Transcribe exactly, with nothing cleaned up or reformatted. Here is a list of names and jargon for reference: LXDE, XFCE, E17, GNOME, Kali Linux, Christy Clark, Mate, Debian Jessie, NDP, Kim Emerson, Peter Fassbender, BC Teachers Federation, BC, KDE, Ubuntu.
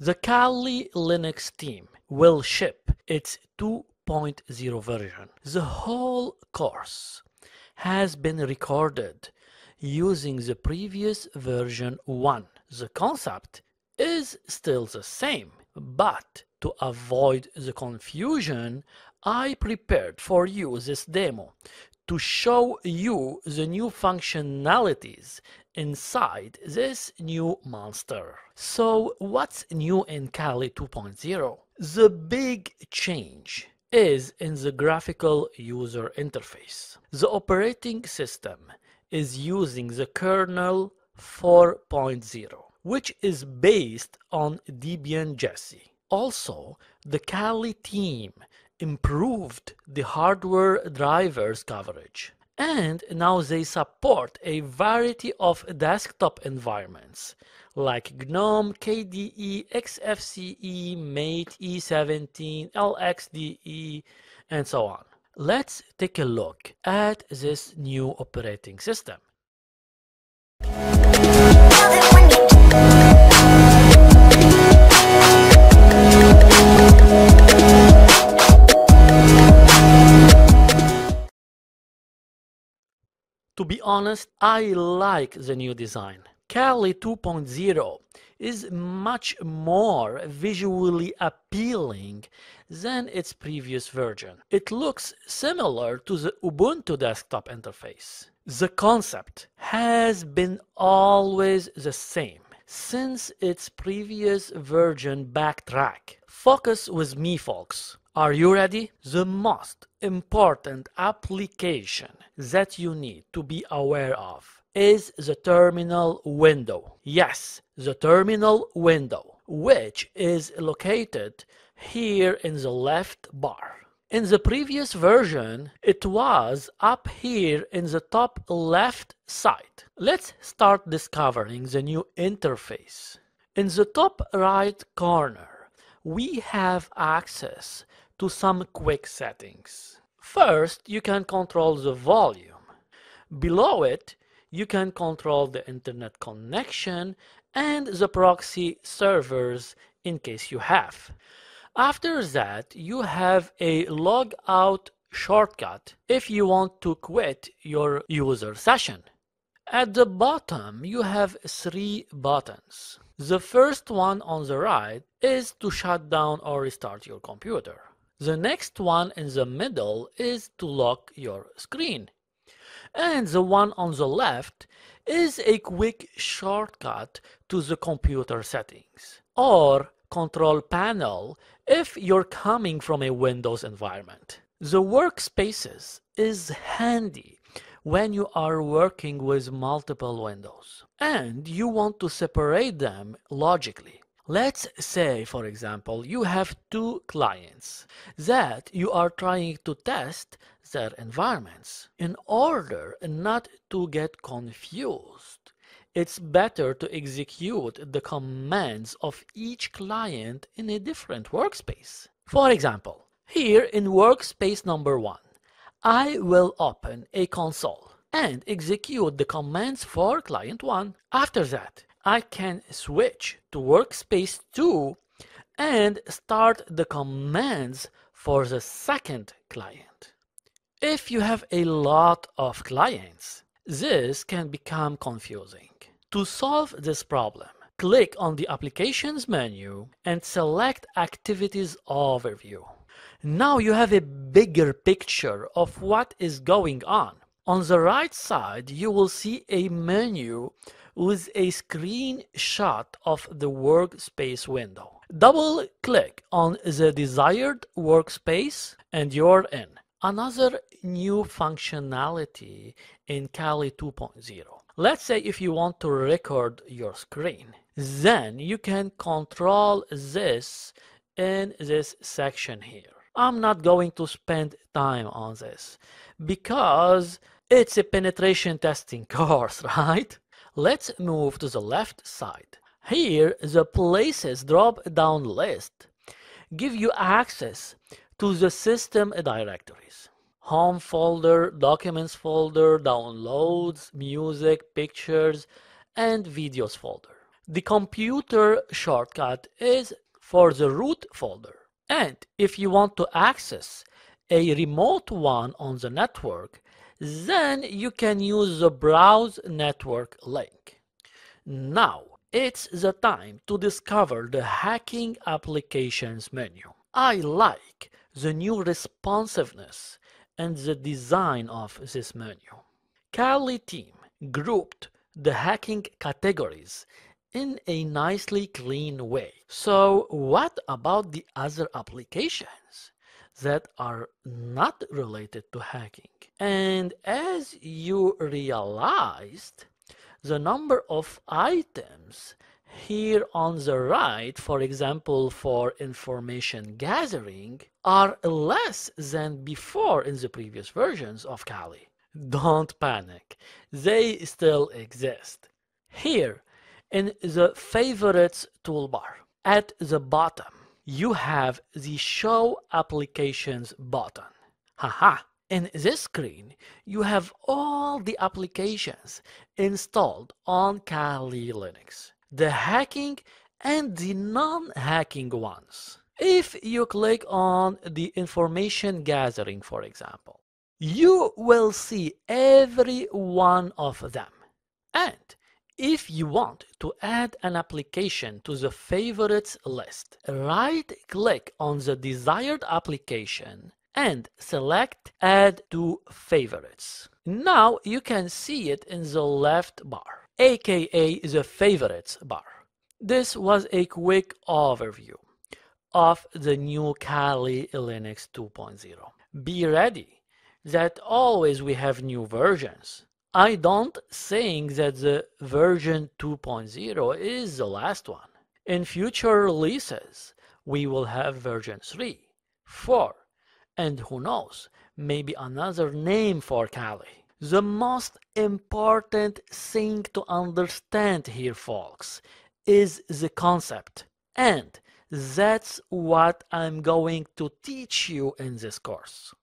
The Kali Linux team will ship its two point oh version. The whole course has been recorded using the previous version one. The concept is still the same, but to avoid the confusion, I prepared for you this demo to show you the new functionalities inside this new monster. So what's new in Kali two point oh? The big change is in the graphical user interface. The operating system is using the kernel four point oh, which is based on Debian Jessie. Also, the Kali team improved the hardware drivers coverage, and now they support a variety of desktop environments like GNOME, K D E, X F C E, Mate, E seventeen, L X D E, and so on. Let's take a look at this new operating system. To be honest, I like the new design. Kali two point oh is much more visually appealing than its previous version. It looks similar to the Ubuntu desktop interface. The concept has been always the same since its previous version backtrack. Focus with me, folks. Are you ready? The most important application that you need to be aware of is the terminal window. Yes, the terminal window, which is located here in the left bar. In the previous version, it was up here in the top left side. Let's start discovering the new interface. In the top right corner, we have access to some quick settings. First, you can control the volume. Below it, you can control the internet connection and the proxy servers in case you have. After that, you have a logout shortcut if you want to quit your user session. At the bottom, you have three buttons. The first one on the right is to shut down or restart your computer. The next one in the middle is to lock your screen. And the one on the left is a quick shortcut to the computer settings or control panel if you're coming from a Windows environment. The workspaces is handy when you are working with multiple windows and you want to separate them logically. Let's say, for example, you have two clients that you are trying to test their environments. In order not to get confused, it's better to execute the commands of each client in a different workspace. For example, here in workspace number one, I will open a console and execute the commands for client one. After that, I can switch to workspace two and start the commands for the second client. If you have a lot of clients, this can become confusing. To solve this problem, click on the Applications menu and select Activities Overview. Now you have a bigger picture of what is going on. On the right side, you will see a menu with a screenshot of the workspace window. Double click on the desired workspace and you're in. Another new functionality in Kali two point oh. Let's say if you want to record your screen, then you can control this in this section here. I'm not going to spend time on this because it's a penetration testing course, right? Let's move to the left side. Here, the Places drop-down list gives you access to the system directories. Home folder, Documents folder, Downloads, Music, Pictures, and Videos folder. The computer shortcut is for the root folder. And if you want to access a remote one on the network, then you can use the Browse Network link. Now it's the time to discover the Hacking Applications menu. I like the new responsiveness and the design of this menu. Kali team grouped the hacking categories in a nicely clean way. So what about the other applications that are not related to hacking? And as you realized, the number of items here on the right, for example, for information gathering, are less than before in the previous versions of Kali. Don't panic, they still exist. Here in the Favorites toolbar at the bottom, you have the Show Applications button. Haha! In this screen, you have all the applications installed on Kali Linux, the hacking and the non-hacking ones. If you click on the information gathering, for example, you will see every one of them. And if you want to add an application to the favorites list, right-click on the desired application and select Add to Favorites. Now you can see it in the left bar, aka the favorites bar. This was a quick overview of the new Kali Linux two point oh. Be ready that always we have new versions. I don't think that the version two point oh is the last one. In future releases, we will have version three, four, and who knows, maybe another name for Kali. The most important thing to understand here, folks, is the concept. And that's what I'm going to teach you in this course.